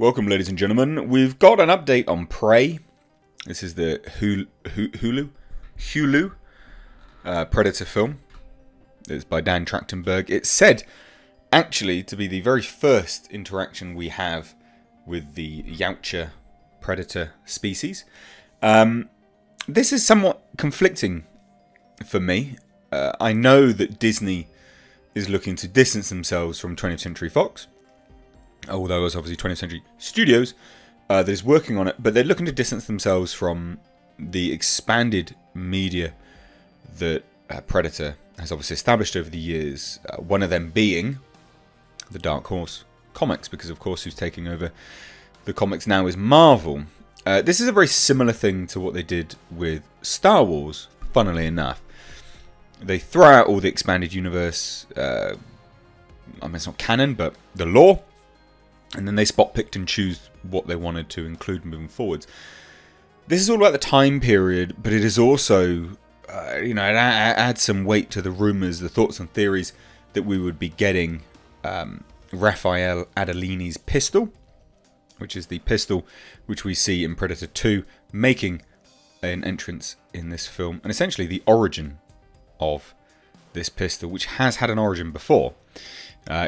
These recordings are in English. Welcome, ladies and gentlemen. We've got an update on Prey. This is the Hulu Predator film. It's by Dan Trachtenberg. It's said, actually, to be the very first interaction we have with the Yautja predator species. This is somewhat conflicting for me. I know that Disney is looking to distance themselves from 20th Century Fox, although it's obviously 20th Century Studios that is working on it, but they're looking to distance themselves from the expanded media that Predator has obviously established over the years, one of them being the Dark Horse comics, because of course who's taking over the comics now is Marvel. This is a very similar thing to what they did with Star Wars, funnily enough. They throw out all the expanded universe, I mean it's not canon, but the lore, and then they spot-picked and choose what they wanted to include moving forwards. This is all about the time period, but it is also, you know, it adds some weight to the rumours, the thoughts and theories that we would be getting Raphael Adolini's pistol, which is the pistol which we see in Predator 2, making an entrance in this film, and essentially the origin of this pistol, which has had an origin before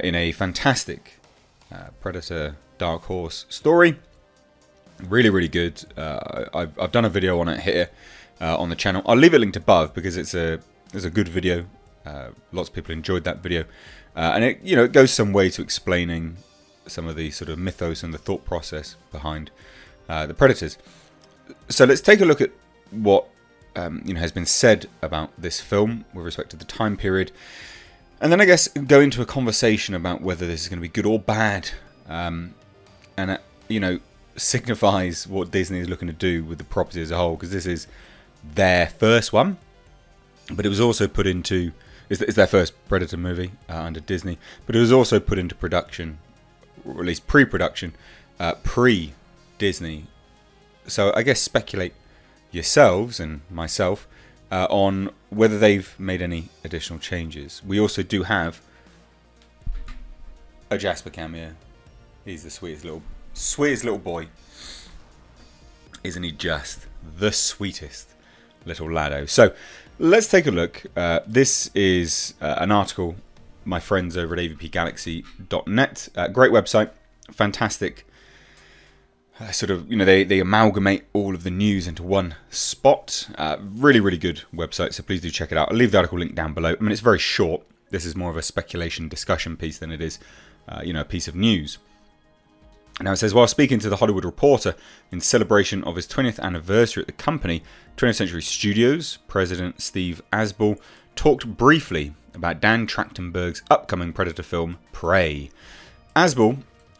in a fantastic Predator Dark Horse story. Really good. I've done a video on it here on the channel. I'll leave it linked above because it's a good video. Lots of people enjoyed that video, and it, you know, it goes some way to explaining some of the sort of mythos and the thought process behind the Predators. So let's take a look at what you know, has been said about this film with respect to the time period, and then I guess go into a conversation about whether this is going to be good or bad, and it, you know, signifies what Disney is looking to do with the property as a whole, because this is their first one, but it was also put into, it's their first Predator movie under Disney, but it was also put into production, or at least pre-production, pre-Disney. So I guess speculate yourselves and myself on whether they've made any additional changes. We also do have a Jasper cameo. He's the sweetest little boy. Isn't he just the sweetest little laddo? So let's take a look. This is an article my friends over at avpgalaxy.net. Great website, fantastic. Sort of, you know, they amalgamate all of the news into one spot. Really good website, so please do check it out. I'll leave the article link down below. I mean, it's very short. This is more of a speculation discussion piece than it is, you know, a piece of news. Now it says, while speaking to The Hollywood Reporter in celebration of his 20th anniversary at the company, 20th Century Studios President Steve Asbell talked briefly about Dan Trachtenberg's upcoming Predator film, Prey. Asbell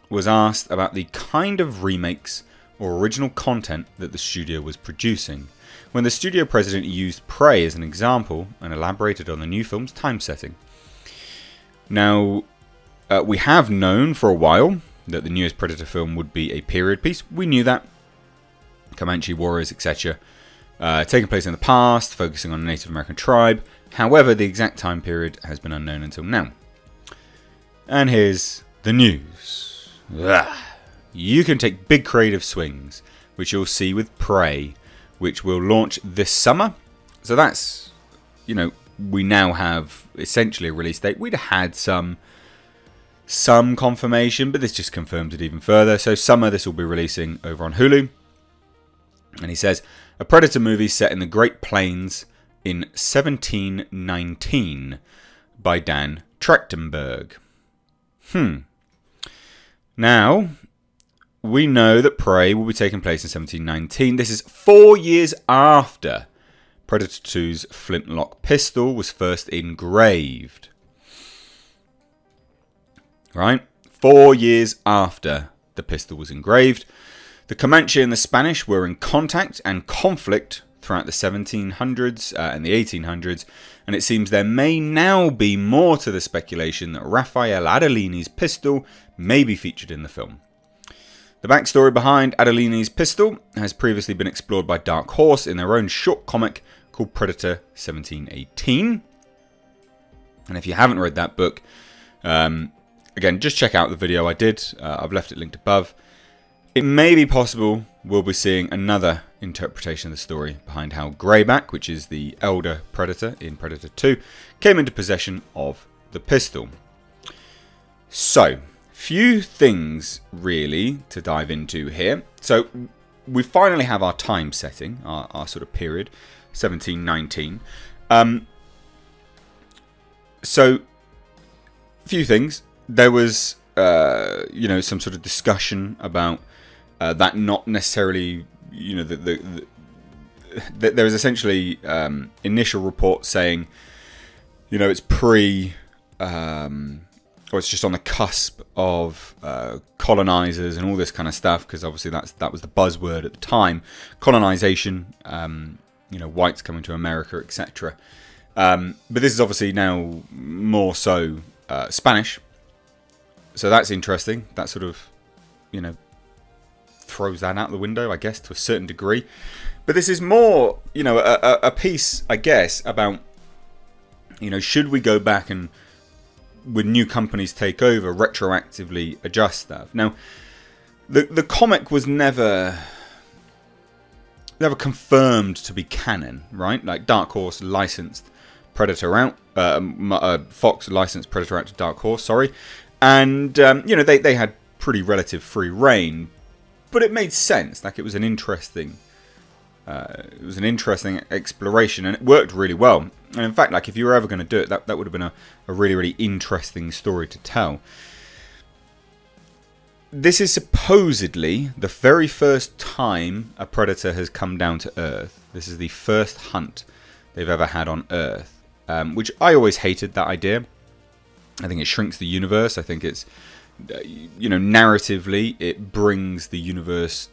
was asked about the kind of remakes or original content that the studio was producing. When the studio president used Prey as an example and elaborated on the new film's time setting. Now, we have known for a while that the newest Predator film would be a period piece. We knew that. Comanche warriors, etc. Taking place in the past, focusing on a Native American tribe. However, the exact time period has been unknown until now. And here's the news. You can take big creative swings, which you'll see with Prey, which will launch this summer. So that's, you know, we now have essentially a release date. We'd had some confirmation, but this just confirms it even further. So summer, this will be releasing over on Hulu. And he says, a Predator movie set in the Great Plains in 1719 by Dan Trachtenberg. Now, we know that Prey will be taking place in 1719. This is 4 years after Predator 2's flintlock pistol was first engraved. Right? 4 years after the pistol was engraved. The Comanche and the Spanish were in contact and conflict throughout the 1700s and the 1800s, and it seems there may now be more to the speculation that Raphael Adolini's pistol may be featured in the film. The backstory behind Adolini's pistol has previously been explored by Dark Horse in their own short comic called Predator 1718. And if you haven't read that book, again, just check out the video I did. I've left it linked above. It may be possible we'll be seeing another interpretation of the story behind how Greyback, which is the elder Predator in Predator 2, came into possession of the pistol. So, few things really to dive into here. So, we finally have our time setting, our sort of period, 1718. So, few things. There was, you know, some sort of discussion about that not necessarily, you know, there was essentially initial reports saying, you know, it's or it's just on the cusp of colonizers and all this kind of stuff, because obviously that was the buzzword at the time, colonization, you know, whites coming to America, etc. But this is obviously now more so Spanish, so that's interesting. That sort of, you know, throws that out the window, I guess, to a certain degree. But this is more, you know, a piece, I guess, about, you know, should we go back and, when new companies take over, retroactively adjust that? Now, the comic was never confirmed to be canon, right? Like, Dark Horse licensed Predator out, Fox licensed Predator out to Dark Horse, sorry. And, you know, they had pretty relative free reign. But it made sense. Like, it was an interesting, exploration, and it worked really well. And in fact, like, if you were ever going to do it, that would have been a really, really interesting story to tell. This is supposedly the very first time a Predator has come down to Earth. This is the first hunt they've ever had on Earth, which I always hated that idea. I think it shrinks the universe. I think it's, you know, narratively, it brings the universe,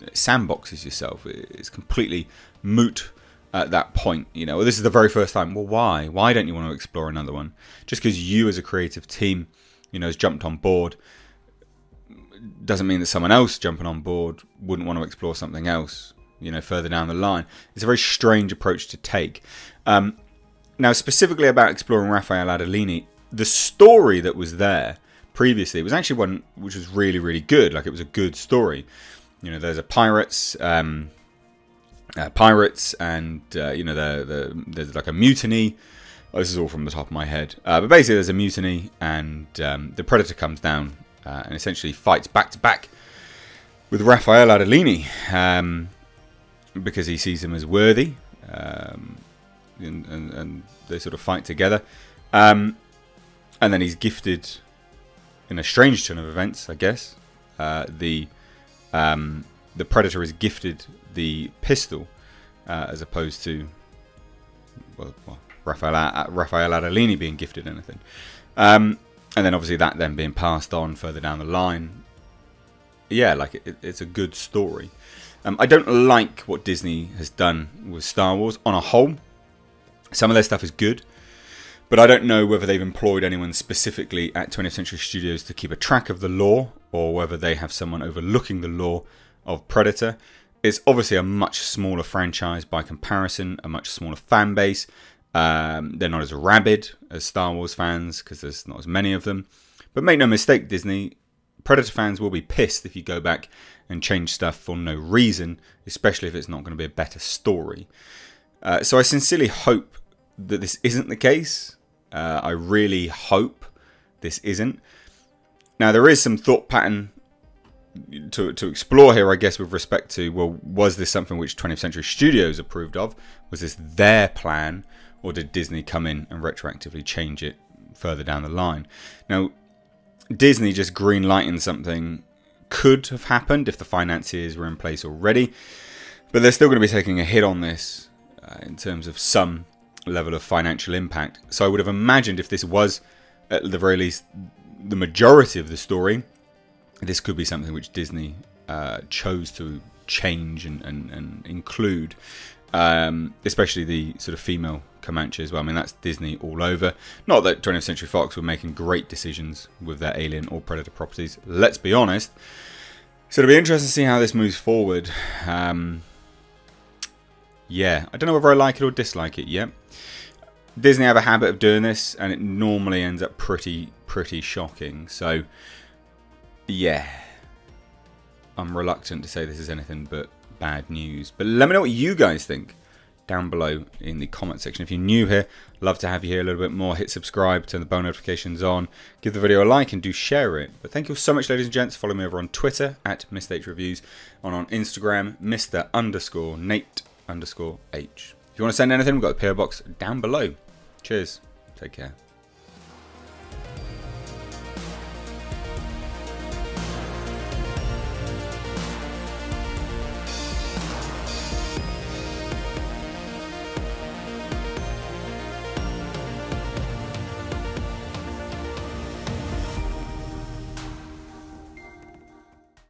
it sandboxes yourself. It's completely moot at that point. You know, well, this is the very first time. Well, why? Why don't you want to explore another one? Just because you, as a creative team, you know, has jumped on board, doesn't mean that someone else jumping on board wouldn't want to explore something else, you know, further down the line. It's a very strange approach to take. Now, specifically about exploring Raphael Adolini, the story that was there previously, it was actually one which was really, really good. Like, it was a good story. You know, there's a pirates, and you know, there's like a mutiny. Oh, this is all from the top of my head, but basically, there's a mutiny, and the Predator comes down and essentially fights back to back with Raphael Adolini, because he sees him as worthy, and they sort of fight together, and then he's gifted, in a strange turn of events, I guess, the Predator is gifted the pistol, as opposed to, well, Raphael Adolini being gifted anything. And then obviously that then being passed on further down the line. Yeah, like, it's a good story. I don't like what Disney has done with Star Wars on a whole. Some of their stuff is good. But I don't know whether they've employed anyone specifically at 20th Century Studios to keep a track of the lore, or whether they have someone overlooking the lore of Predator. It's obviously a much smaller franchise by comparison, a much smaller fan base. They're not as rabid as Star Wars fans, because there's not as many of them. But make no mistake, Disney, Predator fans will be pissed if you go back and change stuff for no reason, especially if it's not going to be a better story. So I sincerely hope that this isn't the case. I really hope this isn't. Now, there is some thought pattern to explore here, I guess, with respect to, well, was this something which 20th Century Studios approved of? Was this their plan? Or did Disney come in and retroactively change it further down the line? Now, Disney just greenlighting something could have happened if the financiers were in place already. But they're still going to be taking a hit on this in terms of some level of financial impact. So I would have imagined, if this was at the very least the majority of the story, this could be something which Disney chose to change and include, especially the sort of female Comanche as well. I mean, that's Disney all over. Not that 20th Century Fox were making great decisions with their Alien or Predator properties, let's be honest. So it'll be interesting to see how this moves forward. Yeah, I don't know whether I like it or dislike it yet. Disney have a habit of doing this, and it normally ends up pretty shocking. So, yeah. I'm reluctant to say this is anything but bad news. But let me know what you guys think down below in the comment section. If you're new here, love to have you here a little bit more. Hit subscribe, turn the bell notifications on, give the video a like, and do share it. But thank you all so much, ladies and gents. Follow me over on Twitter at MrHReviews, and on Instagram, Mr_Nate_H. If you want to send anything, we've got the PO box down below. Cheers. Take care.